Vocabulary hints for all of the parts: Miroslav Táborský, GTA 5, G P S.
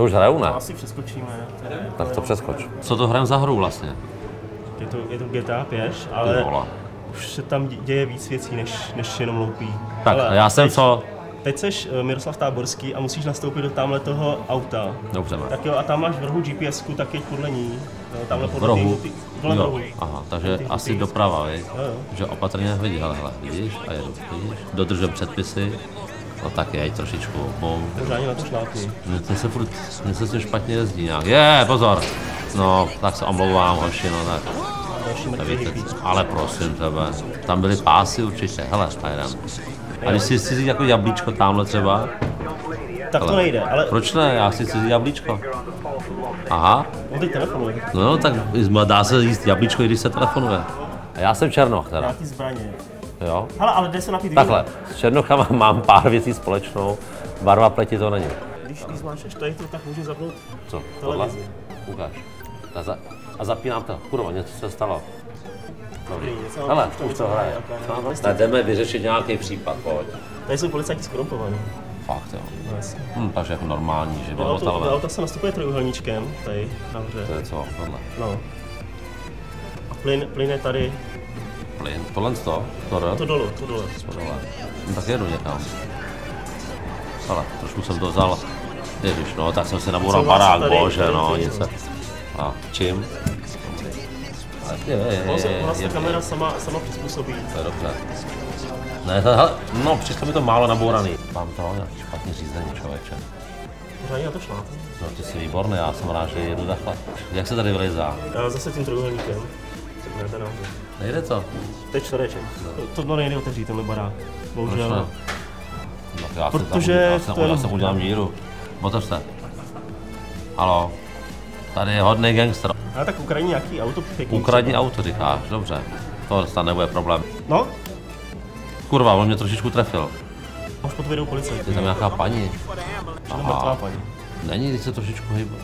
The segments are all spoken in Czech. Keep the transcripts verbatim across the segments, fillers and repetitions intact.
to už hraju, ne? To asi přeskočíme. Tak to přeskoč. Co to hrajeme za hru vlastně? Je to, je to G T A pěš, ale už se tam děje víc věcí, než, než jenom loupí. Tak, ale já jsem teď, co? Teď seš Miroslav Táborský a musíš nastoupit do tamhle toho auta. Dobře. Tak jo, a tam máš v rohu G P S ku, tak jeď podle ní. Tamhle podle rohu. Ty, podle jo. rohu. Aha, takže ty, asi ty doprava, víš? Že opatrně vidíš, hele, hele, vidíš a jedu, vidíš. Dodržím předpisy. No tak jej trošičku, bom. Pořádně na to šlápni. Mně se, se s tím špatně jezdí nějak. Je, pozor! No, tak se omlouvám, hoši, no tak. Ale prosím tebe, tam byly pásy určitě, hele, tajdem. A když si cizí jako jablíčko tamhle třeba? Tak hele, to nejde, ale... Proč ne, já si cizí jablíčko. Aha. On teď telefonuje. No tak dá se jíst jablíčko, i když se telefonuje. A já jsem Černoch teda. Nějaký zbraně. Jo? Hele, ale jde se napít víno. Takhle, s Černochama mám pár věcí společnou, barva pleti to není. Když, když zmáčeš tady to, tak můžeš zapnout co? Televizi. Ukáž. A, za, a zapínám to. Kurva, něco se stalo. Dobrý. Hele, už to hraje. Tak jdeme vyřešit nějaký případ, pojď. Tady jsou policajti skorumpovaní. Fakt jo. No, hm, takže jako normální, že bylo tohle. Do auta se nastupuje trojuhelníčkem, tady nahoře. To je co? Tohle. No. A plyn, plyn je tady. Plyn? Tohle to? Tohle? To dole, to dole. To dole. No, tak jedu někam. Hele, trošku jsem to vzal. Ježiš, no, tak jsem si naboural barák, bože, no, nic se. A čím? Je, je, je, je, ona se kamera sama, sama přizpůsobí. To je dobře. Ne, to, hele, no, přišlo mi to málo nabouraný. Mám to nějaký špatný řízení, člověče. Pořádně na to šla. No, ty jsi výborný, já jsem rád, že jedu takhle. Jak se tady vylezá? Zase tím trojuhelníkem. Nejde to? To je čtvereček. To dno nejde otevřít, tenhle barák. Bohužel. No, protože... Tam, já jsem, jsem udělám díru. Otevř se. Haló. Tady je hodný gangster. Ale tak ukradni nějaký auto pěkný. Ukradni auto, říkáš, dobře. To snad nebude problém. No? Kurva, on mě trošičku trefil. Už pod vidou policajti. Je tam nějaká paní. Aha. Není, když se trošičku hýbe.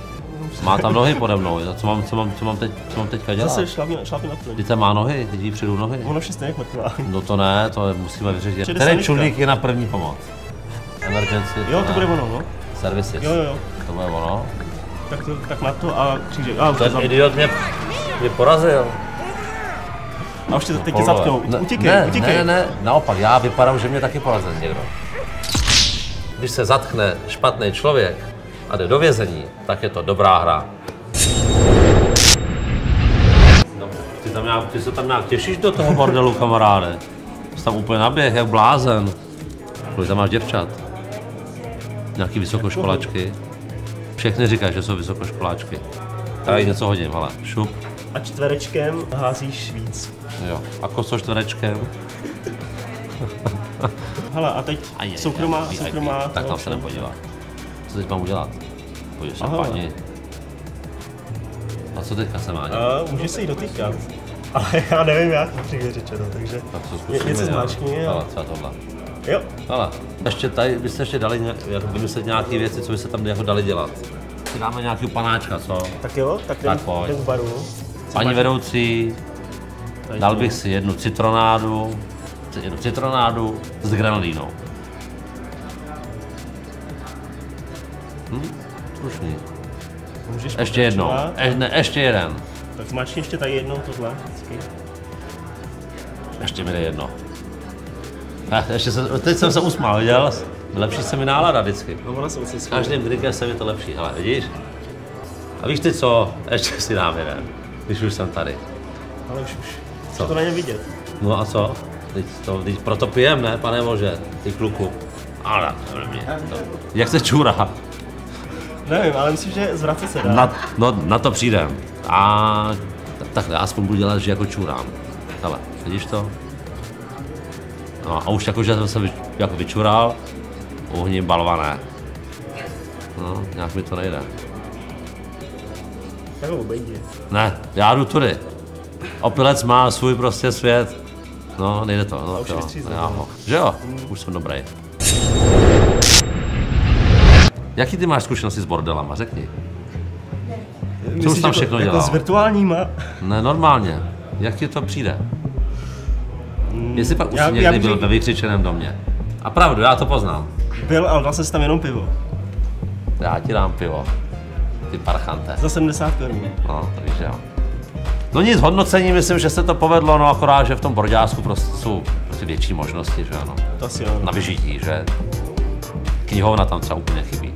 Má tam nohy pode mnou, co mám, co mám, co mám, teď, co mám teďka dělat? Zase šlápni, šlápni na plyn. Teď má nohy, teď jí přijdu nohy. Ono vše stejně mrtvá. No to ne, to musíme vyřešit. Ten čudlík je na první pomoc. Emergency. Jo, to, to bude ono, no? Servisy. Jo, jo. To bude ono. Tak, to, tak na to a křížek. A ten idiot mě, mě porazil. A už tě, teď tě zatknou. Utíkej, ne, utíkej. Ne, ne, naopak, já vypadám, že mě taky porazil někdo. Když se zatkne špatný člověk a jde do vězení, tak je to dobrá hra. Ty, tam nějak, ty se tam nějak těšíš do toho bordelu, kamaráde. Jsi tam úplně naběh, jak blázen. Kolik tam máš děvčat? Nějaký vysokoškolačky. Všechny říkají, že jsou vysokoškoláčky. Já jí něco hodím, hele, šup. A čtverečkem házíš víc. Jo, a koso čtverečkem. Hele, a teď a je, soukromá, je, soukromá... Tak tam se nepodívá. Co teď mám udělat? Půjdeš na paní. A co teďka se má dělat? Můžeš se jí dotýkat, ale já nevím, jak přímě řečeno, takže... Tak to zkusíme, něco zmáčkni, jo. Hele, třeba tohle. Jo. Ale ještě tady byste ještě dali vymyslet nějaké věci, co by se tam jako dali dělat. Si dáme nějakého panáčka, co? Tak jo, tak jdem, tak jdem k baru. Paní vedoucí, dal bych si jednu citronádu, jednu citronádu s granolínou. Hm? Slušný. Můžeš ještě jednou, Eš, ne, ještě jeden. Tak zmačni ještě tady jednou tohle. Ještě mi jde jedno. Ještě se, teď jsem se usmál, viděl? Lepší se mi nálada vždycky. S každým drinkem se mi to lepší, hele, vidíš? A víš ty co? Ještě si dám jeden, když už jsem tady. Ale už, už. Co? To není vidět. No a co? Teď to, teď proto pijem, ne, pane bože, ty kluku. Ale, to, jak se čůrá? Nevím, ale myslím, že zvrace se dá. Na, no, na to přijdem. A takhle, aspoň budu dělat, že jako čůrám. Hele, vidíš to? No a už jakože jsem se vy, jako vyčural, uhním balvané. No, nějak mi to nejde. Tak ho obejdi. Ne, já jdu tudy. Opilec má svůj prostě svět. No, nejde to. No, už jo, no, já ho. Že jo? Už jsem dobrý. Jaký ty máš zkušenosti s bordelama? Řekni. Co už tam všechno dělal? Jako s virtuálníma? Ne, normálně. Jak ti to přijde? Jestli pak už já, někdy já bych... byl ve vykřičeném domě. A pravdu, já to poznám. Byl, ale dal jsem si tam jenom pivo. Já ti dám pivo. ty parchante. Za sedmdesát korun. No, takže jo. No nic, hodnocení, myslím, že se to povedlo, no akorát, že v tom borďásku prostě jsou prostě větší možnosti, že ano. To si jo. Na vyžití, že knihovna tam třeba úplně chybí.